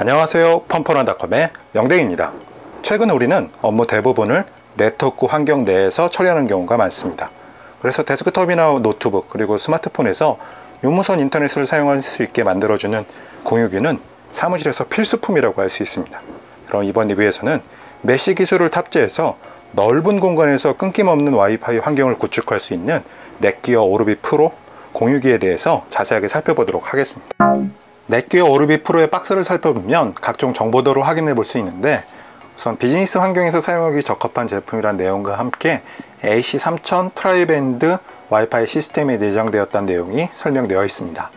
안녕하세요, 펀펀원닷컴의 영댕입니다. 최근 우리는 업무 대부분을 네트워크 환경 내에서 처리하는 경우가 많습니다. 그래서 데스크톱이나 노트북 그리고 스마트폰에서 유무선 인터넷을 사용할 수 있게 만들어주는 공유기는 사무실에서 필수품이라고 할 수 있습니다. 그럼 이번 리뷰에서는 메쉬 기술을 탑재해서 넓은 공간에서 끊김없는 와이파이 환경을 구축할 수 있는 넷기어 오르비 프로 공유기에 대해서 자세하게 살펴보도록 하겠습니다. 넷기어 오르비 프로의 박스를 살펴보면 각종 정보들을 확인해 볼 수 있는데, 우선 비즈니스 환경에서 사용하기 적합한 제품이란 내용과 함께 AC3000 트라이밴드 와이파이 시스템에 내장되었다는 내용이 설명되어 있습니다.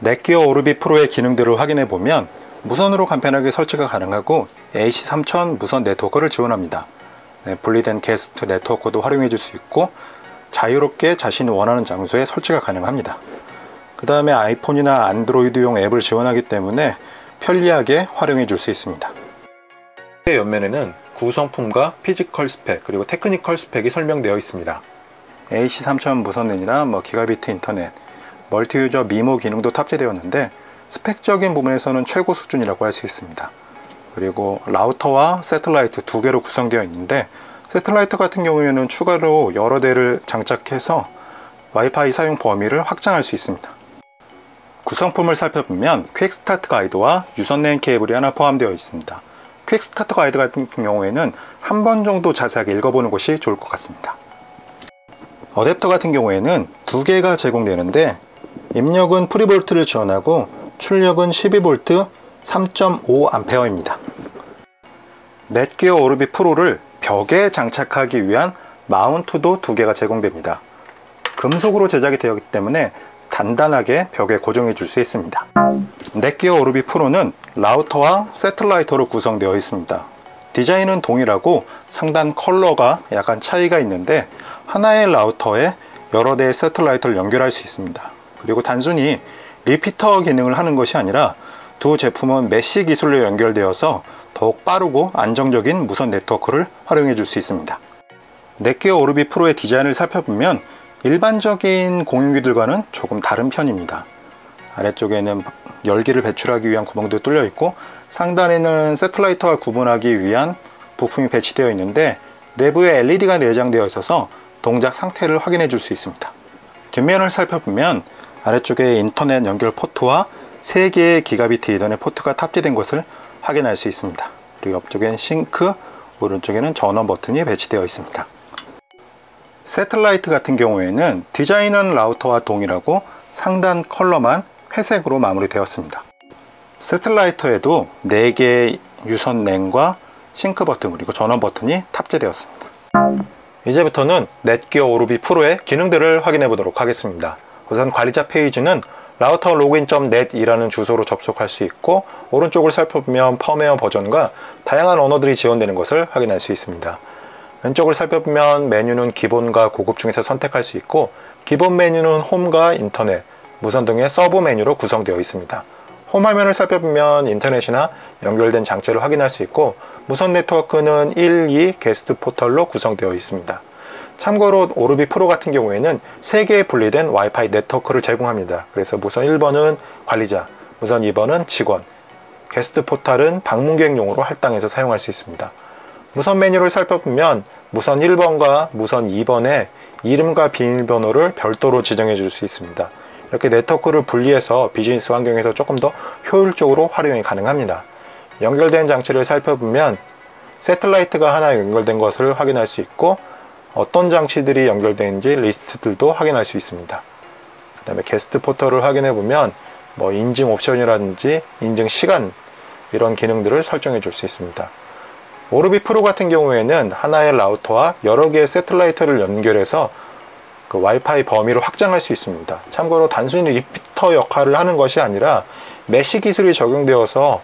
넷기어 오르비 프로의 기능들을 확인해 보면 무선으로 간편하게 설치가 가능하고 AC3000 무선 네트워크를 지원합니다. 분리된 게스트 네트워크도 활용해 줄 수 있고 자유롭게 자신이 원하는 장소에 설치가 가능합니다. 그 다음에 아이폰이나 안드로이드용 앱을 지원하기 때문에 편리하게 활용해 줄 수 있습니다. 옆면에는 구성품과 피지컬 스펙 그리고 테크니컬 스펙이 설명되어 있습니다. AC3000 무선랜이나 기가비트 인터넷, 멀티 유저 미모 기능도 탑재되었는데 스펙적인 부분에서는 최고 수준이라고 할 수 있습니다. 그리고 라우터와 새틀라이트 두 개로 구성되어 있는데, 새틀라이트 같은 경우에는 추가로 여러 대를 장착해서 와이파이 사용 범위를 확장할 수 있습니다. 구성품을 살펴보면 퀵스타트 가이드와 유선랜 케이블이 하나 포함되어 있습니다. 퀵스타트 가이드 같은 경우에는 한 번 정도 자세하게 읽어보는 것이 좋을 것 같습니다. 어댑터 같은 경우에는 두 개가 제공되는데, 입력은 프리볼트를 지원하고 출력은 12V 3.5A입니다. 넷기어 오르비 프로를 벽에 장착하기 위한 마운트도 두 개가 제공됩니다. 금속으로 제작이 되었기 때문에 단단하게 벽에 고정해 줄 수 있습니다. 넷기어 오르비 프로는 라우터와 새틀라이트로 구성되어 있습니다. 디자인은 동일하고 상단 컬러가 약간 차이가 있는데, 하나의 라우터에 여러 대의 새틀라이트를 연결할 수 있습니다. 그리고 단순히 리피터 기능을 하는 것이 아니라 두 제품은 메쉬 기술로 연결되어서 더욱 빠르고 안정적인 무선 네트워크를 활용해 줄 수 있습니다. 넷기어 오르비 프로의 디자인을 살펴보면 일반적인 공유기들과는 조금 다른 편입니다. 아래쪽에는 열기를 배출하기 위한 구멍도 뚫려 있고, 상단에는 새틀라이트와 구분하기 위한 부품이 배치되어 있는데 내부에 LED가 내장되어 있어서 동작 상태를 확인해 줄 수 있습니다. 뒷면을 살펴보면 아래쪽에 인터넷 연결 포트와 3개의 기가비트 이더넷 포트가 탑재된 것을 확인할 수 있습니다. 그리고 옆쪽엔 싱크, 오른쪽에는 전원 버튼이 배치되어 있습니다. 새틀라이트 같은 경우에는 디자인은 라우터와 동일하고 상단 컬러만 회색으로 마무리되었습니다. 새틀라이트에도 4개의 유선 랜과 싱크 버튼 그리고 전원 버튼이 탑재되었습니다. 이제부터는 넷기어 오르비 프로의 기능들을 확인해 보도록 하겠습니다. 우선 관리자 페이지는 routerlogin.net 이라는 주소로 접속할 수 있고, 오른쪽을 살펴보면 펌웨어 버전과 다양한 언어들이 지원되는 것을 확인할 수 있습니다. 왼쪽을 살펴보면 메뉴는 기본과 고급 중에서 선택할 수 있고, 기본 메뉴는 홈과 인터넷, 무선 등의 서브 메뉴로 구성되어 있습니다. 홈 화면을 살펴보면 인터넷이나 연결된 장치를 확인할 수 있고, 무선 네트워크는 1, 2 게스트 포털로 구성되어 있습니다. 참고로 오르비 프로 같은 경우에는 3개의 분리된 와이파이 네트워크를 제공합니다. 그래서 무선 1번은 관리자, 무선 2번은 직원, 게스트 포털은 방문객용으로 할당해서 사용할 수 있습니다. 무선 메뉴를 살펴보면 무선 1번과 무선 2번에 이름과 비밀번호를 별도로 지정해 줄 수 있습니다. 이렇게 네트워크를 분리해서 비즈니스 환경에서 조금 더 효율적으로 활용이 가능합니다. 연결된 장치를 살펴보면 새틀라이트가 하나 연결된 것을 확인할 수 있고, 어떤 장치들이 연결되는지 리스트들도 확인할 수 있습니다. 그 다음에 게스트 포털을 확인해 보면 인증 옵션이라든지 인증 시간, 이런 기능들을 설정해 줄 수 있습니다. 오르비 프로 같은 경우에는 하나의 라우터와 여러 개의 새틀라이트를 연결해서 그 와이파이 범위를 확장할 수 있습니다. 참고로 단순히 리피터 역할을 하는 것이 아니라 메쉬 기술이 적용되어서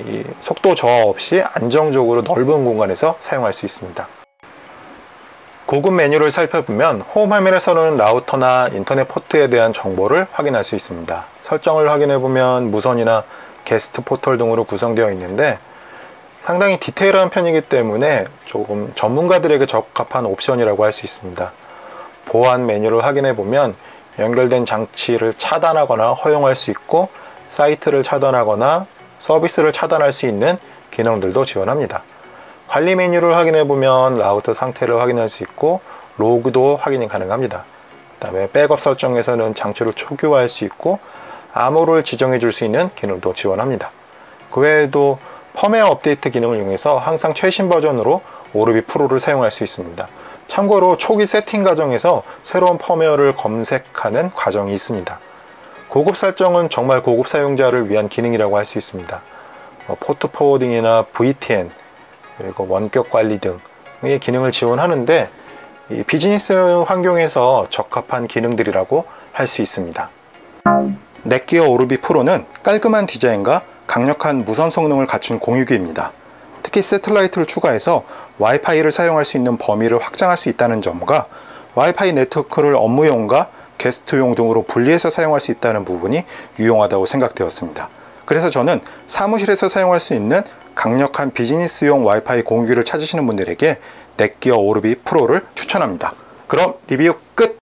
이 속도 저하 없이 안정적으로 넓은 공간에서 사용할 수 있습니다. 고급 메뉴를 살펴보면 홈 화면에서는 라우터나 인터넷 포트에 대한 정보를 확인할 수 있습니다. 설정을 확인해보면 무선이나 게스트 포털 등으로 구성되어 있는데, 상당히 디테일한 편이기 때문에 조금 전문가들에게 적합한 옵션이라고 할 수 있습니다. 보안 메뉴를 확인해보면 연결된 장치를 차단하거나 허용할 수 있고, 사이트를 차단하거나 서비스를 차단할 수 있는 기능들도 지원합니다. 관리 메뉴를 확인해 보면 라우터 상태를 확인할 수 있고 로그도 확인이 가능합니다. 그 다음에 백업 설정에서는 장치를 초기화할 수 있고 암호를 지정해 줄 수 있는 기능도 지원합니다. 그 외에도 펌웨어 업데이트 기능을 이용해서 항상 최신 버전으로 오르비 프로를 사용할 수 있습니다. 참고로 초기 세팅 과정에서 새로운 펌웨어를 검색하는 과정이 있습니다. 고급 설정은 정말 고급 사용자를 위한 기능이라고 할 수 있습니다. 포트 포워딩이나 VTN, 그리고 원격 관리 등의 기능을 지원하는데 이 비즈니스 환경에서 적합한 기능들이라고 할 수 있습니다. 넷기어 오르비 프로는 깔끔한 디자인과 강력한 무선 성능을 갖춘 공유기입니다. 특히 새틀라이트를 추가해서 와이파이를 사용할 수 있는 범위를 확장할 수 있다는 점과 와이파이 네트워크를 업무용과 게스트용 등으로 분리해서 사용할 수 있다는 부분이 유용하다고 생각되었습니다. 그래서 저는 사무실에서 사용할 수 있는 강력한 비즈니스용 와이파이 공유기를 찾으시는 분들에게 넷기어 오르비 프로를 추천합니다. 그럼 리뷰 끝!